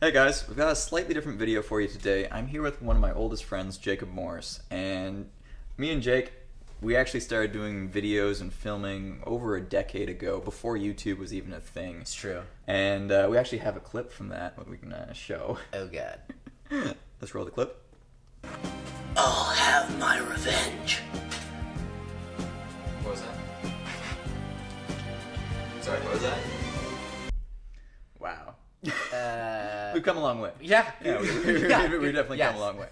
Hey guys, we've got a slightly different video for you today. I'm here with one of my oldest friends, Jacob Morris, and me and Jake, we actually started doing videos and filming over a decade ago, before YouTube was even a thing. It's true. And we actually have a clip from that we can show. Oh god. Let's roll the clip. I'll have my revenge. What was that? Sorry, what was that? Wow. We've come a long way. Yeah. We've definitely come a long way.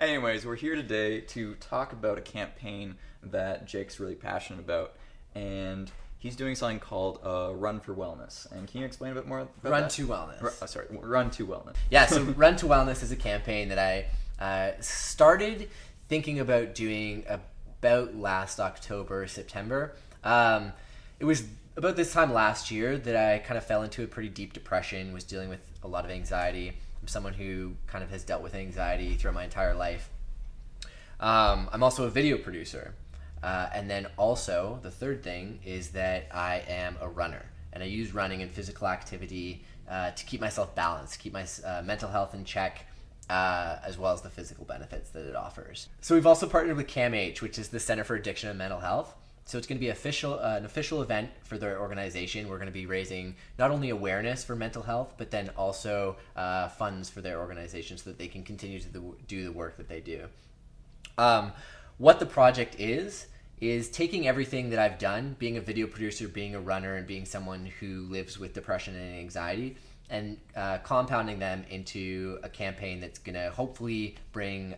Anyways, we're here today to talk about a campaign that Jake's really passionate about, and he's doing something called Run for Wellness. And can you explain a bit more about Run that? To Wellness. Run to Wellness. Yeah, so Run to Wellness is a campaign that I started thinking about doing about last October, September. It was about this time last year that I kind of fell into a pretty deep depression, was dealing with a lot of anxiety. I'm someone who kind of has dealt with anxiety throughout my entire life. I'm also a video producer. And then also, the third thing is that I am a runner. And I use running and physical activity to keep myself balanced, keep my mental health in check, as well as the physical benefits that it offers. So we've also partnered with CAMH, which is the Center for Addiction and Mental Health. So it's going to be an official event for their organization. We're going to be raising not only awareness for mental health, but then also funds for their organization so that they can continue to do the work that they do. What the project is taking everything that I've done, being a video producer, being a runner, and being someone who lives with depression and anxiety, and compounding them into a campaign that's going to hopefully bring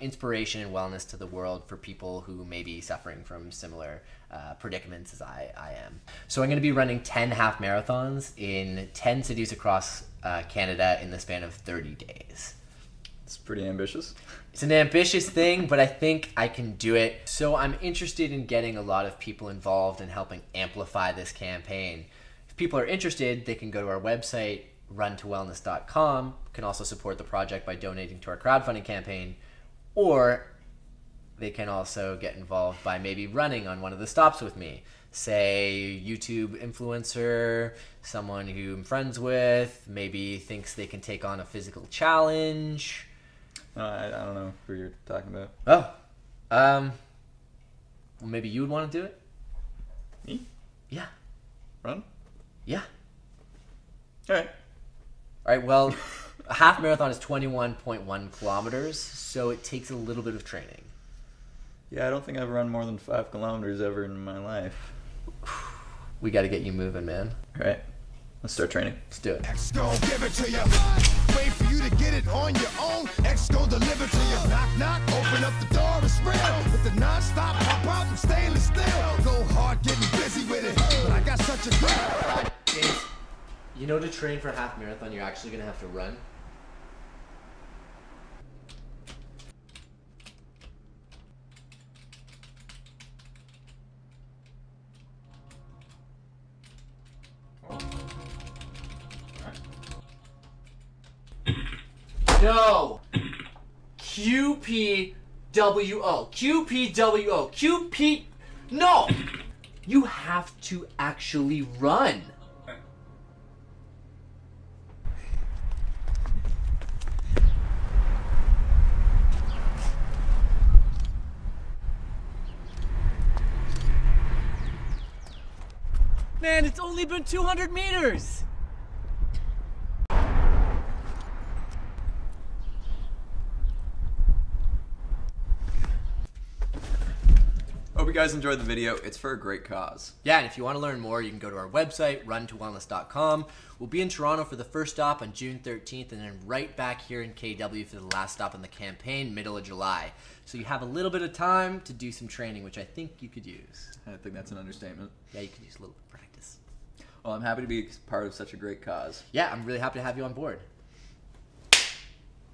inspiration and wellness to the world for people who may be suffering from similar predicaments as I am. So I'm going to be running 10 half marathons in 10 cities across Canada in the span of 30 days. It's pretty ambitious. It's an ambitious thing, but I think I can do it. So I'm interested in getting a lot of people involved and helping amplify this campaign. People are interested, they can go to our website, runtowellness.com, can also support the project by donating to our crowdfunding campaign, or they can also get involved by maybe running on one of the stops with me. Say, YouTube influencer, someone who I'm friends with, maybe thinks they can take on a physical challenge. I don't know who you're talking about. Oh, maybe you would want to do it? Me? Yeah. Run? Yeah. All right, well, a half marathon is 21.1 kilometers, so it takes a little bit of training. Yeah, I don't think I've run more than 5 kilometers ever in my life. We got to get you moving, man. All right, let's start training. Let's do it. X-Go, give it to you. Wait for you to get it on your own. X-Go, deliver to you. Knock, knock, open up the door, it's real. With the non-stop pop-out and stainless steel. Go hard, getting busy with it. But I got such a crowd. You know, to train for a half marathon, you're actually going to have to run. Oh. Right. No! QPWO. QPWO. QP... No! You have to actually run. Man, it's only been 200 meters! Hope you guys enjoyed the video. It's for a great cause. Yeah, and if you want to learn more, you can go to our website, runtowellness.com. We'll be in Toronto for the first stop on June 13th, and then right back here in KW for the last stop in the campaign, middle of July. So you have a little bit of time to do some training, which I think you could use. I think that's an understatement. Yeah, you could use a little bit of practice. Well, I'm happy to be part of such a great cause. Yeah, I'm really happy to have you on board.